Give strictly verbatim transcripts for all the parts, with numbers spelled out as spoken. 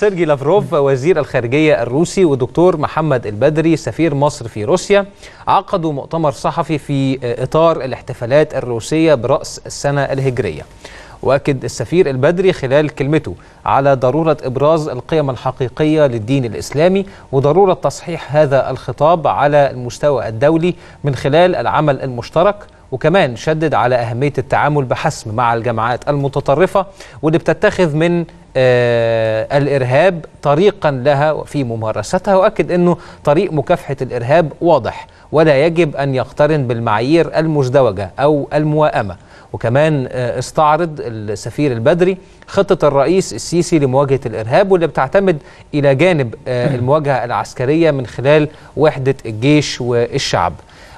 سيرجي لافروف وزير الخارجية الروسي ودكتور محمد البدري سفير مصر في روسيا عقدوا مؤتمر صحفي في إطار الاحتفالات الروسية برأس السنة الهجرية. وأكد السفير البدري خلال كلمته على ضرورة إبراز القيم الحقيقية للدين الإسلامي وضرورة تصحيح هذا الخطاب على المستوى الدولي من خلال العمل المشترك، وكمان شدد على أهمية التعامل بحسم مع الجماعات المتطرفة واللي بتتخذ من آه الإرهاب طريقا لها في ممارستها، وأكد أنه طريق مكافحة الإرهاب واضح ولا يجب أن يقترن بالمعايير المزدوجة أو الموائمة. وكمان استعرض السفير البدري خطة الرئيس السيسي لمواجهة الإرهاب واللي بتعتمد إلى جانب المواجهة العسكرية من خلال وحدة الجيش والشعب.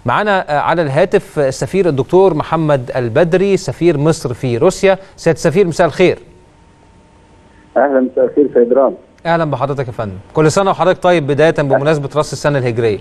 معنا على الهاتف السفير الدكتور محمد البدري سفير مصر في روسيا. سيادة السفير مساء الخير. أهلا مساء الخير سيد رام. أهلا بحضرتك يا فندم. كل سنة وحضرتك طيب. بداية بمناسبة رأس السنة الهجرية،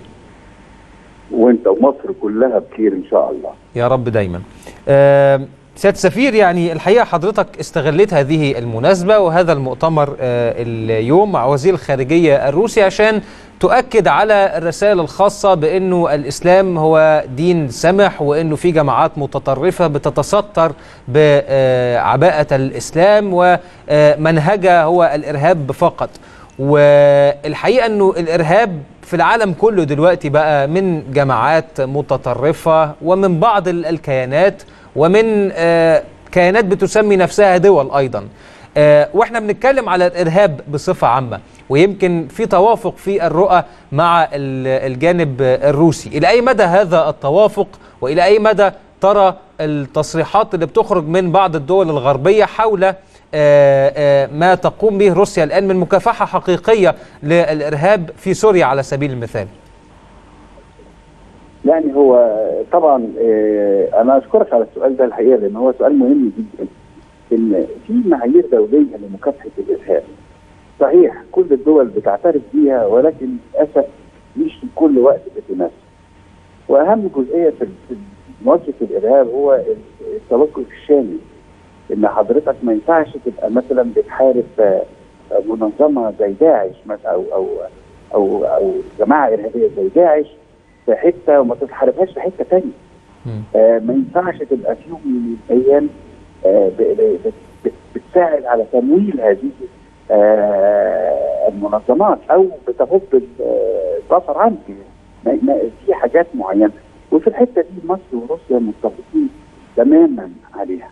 وانت ومصر كلها بخير ان شاء الله يا رب دايما. أه سيادة السفير، يعني الحقيقه حضرتك استغلت هذه المناسبه وهذا المؤتمر أه اليوم مع وزير الخارجيه الروسي عشان تؤكد على الرسائل الخاصه بانه الاسلام هو دين سمح، وانه في جماعات متطرفه بتتستر بعباءه الاسلام ومنهجها هو الارهاب فقط. والحقيقه انه الارهاب في العالم كله دلوقتي بقى من جماعات متطرفة ومن بعض الكيانات ومن كيانات بتسمي نفسها دول أيضا، واحنا بنتكلم على الإرهاب بصفة عامة، ويمكن في توافق في الرؤى مع الجانب الروسي. إلى أي مدى هذا التوافق وإلى أي مدى ترى التصريحات اللي بتخرج من بعض الدول الغربية حول ما تقوم به روسيا الآن من مكافحة حقيقية للإرهاب في سوريا على سبيل المثال؟ يعني هو طبعا أنا أشكرك على السؤال ده الحقيقة، لأن هو سؤال مهم جدا. إن في معايير دولية لمكافحة الإرهاب صحيح كل الدول بتعترف بيها، ولكن للأسف مش في كل وقت بتنفذ. وأهم جزئية في مواجهة الإرهاب هو التوقف الشامل، ان حضرتك ما ينفعش تبقى مثلا بتحارب منظمه زي داعش او او او او جماعه ارهابيه زي داعش في حته وما تحاربهاش في حته ثانيه. آه ما ينفعش تبقى في يوم من الايام آه بتساعد على تمويل هذه آه المنظمات او بتغض البصر عنك. في حاجات معينه، وفي الحته دي مصر وروسيا متفقين تماما عليها،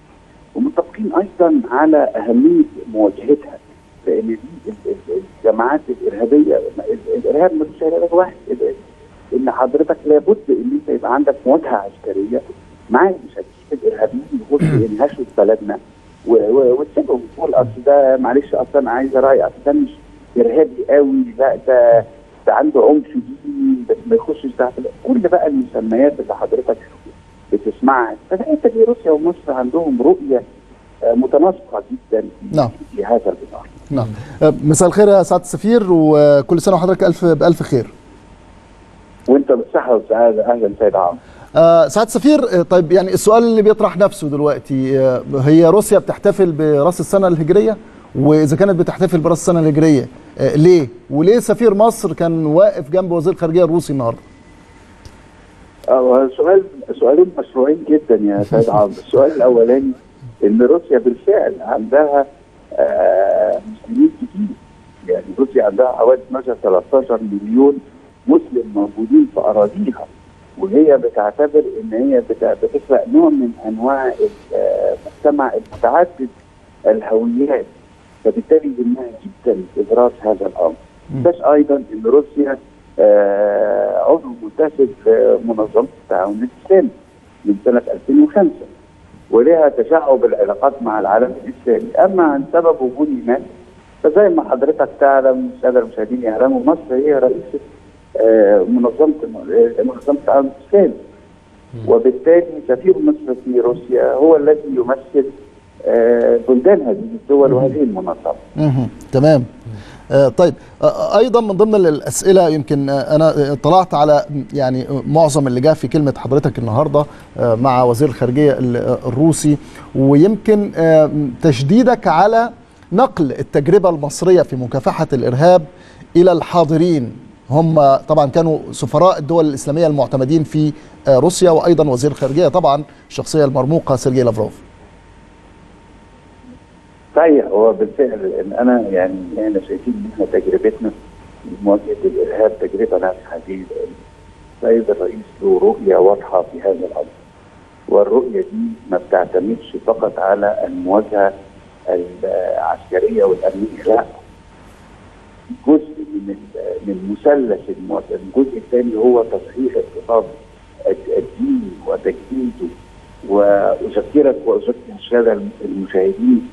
ومتفقين ايضا على اهميه مواجهتها، لان دي الجماعات الارهابيه الارهاب ملوش علاج واحد، ان حضرتك لابد ان انت يبقى عندك مواجهه عسكريه معاه. مش هتسيب الارهابيين يخشوا ينهشوا بلدنا وتسيبهم تقول اصل ده معلش اصل انا عايز راي، اصل ده مش ارهابي قوي، لا ده ده عنده عنف ديني ما يخشش تحت كل بقى المسميات اللي حضرتك بتسمعها. فالحته دي روسيا ومصر عندهم رؤيه متناسقه جدا في هذا البناء. نعم. مساء الخير يا سعاده السفير، وكل سنه وحضرتك الف بالف خير. وانت بالصحه والسعاده. اهلا سيد عمرو. آه سعاده السفير، طيب يعني السؤال اللي بيطرح نفسه دلوقتي، هي روسيا بتحتفل براس السنه الهجريه؟ واذا كانت بتحتفل براس السنه الهجريه آه ليه؟ وليه سفير مصر كان واقف جنب وزير الخارجيه الروسي النهارده؟ اه سؤال سؤالين مشروعين جدا يا سيد عمرو. السؤال الاولاني ان روسيا بالفعل عندها آه مسلمين كتير، يعني روسيا عندها حوالي اثناشر ثلاثتاشر مليون مسلم موجودين في اراضيها، وهي بتعتبر ان هي بتخلق نوع من انواع المجتمع المتعدد الهويات، فبالتالي يهمها جدا ادراس هذا الامر. بس ايضا ان روسيا آه عضو منتسب لمنظمه التعاون الاسلامي من سنه ألفين وخمسة، ولها تشعب العلاقات مع العالم الاسلامي. اما عن سبب وجودي هناك فزي ما حضرتك تعلم والساده المشاهدين يعلموا، مصر هي رئيسه آه منظمه منظمه التعاون الاسلامي، وبالتالي سفير مصر في روسيا هو الذي يمثل آه بلدان هذه الدول وهذه المنظمه. اها تمام. طيب ايضا من ضمن الاسئله، يمكن انا طلعت على يعني معظم اللي جاء في كلمه حضرتك النهارده مع وزير الخارجيه الروسي، ويمكن تشديدك على نقل التجربة المصرية في مكافحة الإرهاب إلى الحاضرين. هم طبعا كانوا سفراء الدول الإسلامية المعتمدين في روسيا، وأيضا وزير خارجية طبعا الشخصية المرموقة سيرجي لافروف. صحيح، هو بالفعل إن أنا يعني إحنا شايفين إن تجربتنا لمواجهة الإرهاب تجربة ناجحة جدا. السيد الرئيس له رؤية واضحة في هذا الأمر، والرؤية دي ما بتعتمدش فقط على المواجهة العسكرية والأمنية، لا، جزء من من مثلث المواجهة، الجزء الثاني هو تصحيح الخطاب الديني وتجديده، وأذكرك وأذكر السادة المشاهدين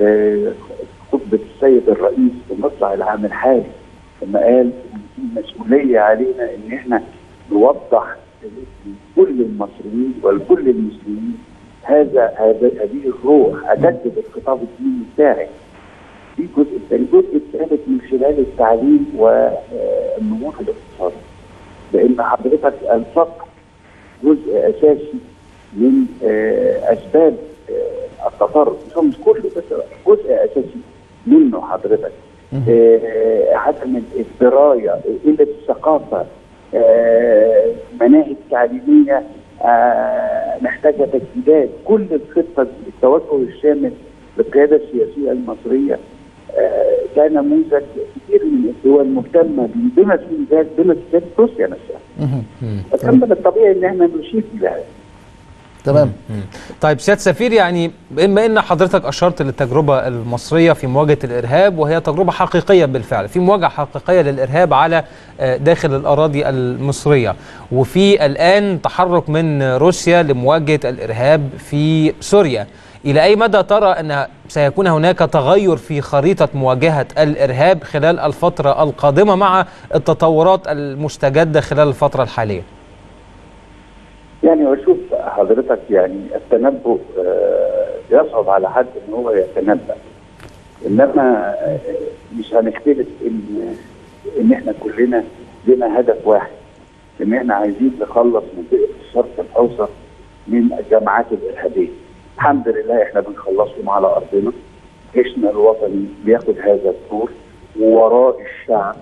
بخطبة السيد الرئيس في مطلع العام الحالي لما قال إن في مسؤولية علينا إن إحنا نوضح لكل المصريين ولكل المسلمين هذا هذه الروح، أجدد الخطاب الديني بتاعي. في جزء ثاني، الجزء الثالث من خلال التعليم والنمو الاقتصادي، لأن حضرتك الفقر جزء أساسي من أسباب التطرف، مش كله بس جزء أساسي منه حضرتك. عدم الدراية، قلة الثقافة، آه، مناهج تعليميه آه، محتاجه تجديدات. كل الخطه التوجه الشامل للقياده السياسيه المصريه آه، كان نموذج كثير من الدول مهتمه به، بما في ذلك بما في ذلك روسيا نفسها. فكان من الطبيعي ان احنا نشير الى هذا. تمام. طيب سياده سفير، يعني بما ان حضرتك اشرت للتجربه المصريه في مواجهه الارهاب، وهي تجربه حقيقيه بالفعل، في مواجهه حقيقيه للارهاب على داخل الاراضي المصريه، وفي الان تحرك من روسيا لمواجهه الارهاب في سوريا، الى اي مدى ترى ان سيكون هناك تغير في خريطه مواجهه الارهاب خلال الفتره القادمه مع التطورات المستجده خلال الفتره الحاليه؟ يعني وشوف حضرتك، يعني التنبؤ يصعب على حد ان هو يتنبأ، انما مش هنختلف ان ان احنا كلنا لنا هدف واحد، ان احنا عايزين نخلص منطقه الشرق الاوسط من الجماعات الارهابيه. الحمد لله احنا بنخلصهم على ارضنا، جيشنا الوطني بياخد هذا الدور وراء الشعب،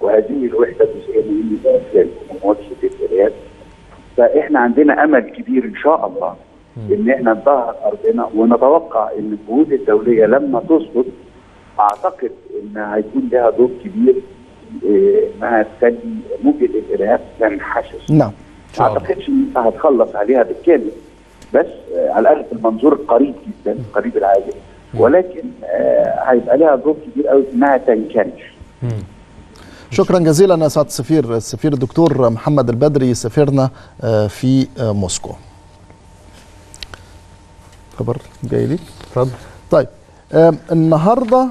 وهذه الوحده جزئيه مهمه جدا في مواجهه الارهاب. فاحنا عندنا امل كبير ان شاء الله ان احنا نظهر ارضنا، ونتوقع ان الجهود الدوليه لما تسقط اعتقد ان هيكون لها دور كبير مع تخلي موجة الارهاب تنحشر. نعم. ما اعتقدش ان انت هتخلص عليها بالكامل، بس على الاقل في المنظور القريب جدا، قريب العاجل، ولكن هيبقى لها دور كبير قوي انها تنكمش. شكرا جزيلا يا سعادة السفير، السفير الدكتور محمد البدري سفيرنا في موسكو. خبر جاي لي. اتفضل. طيب النهارده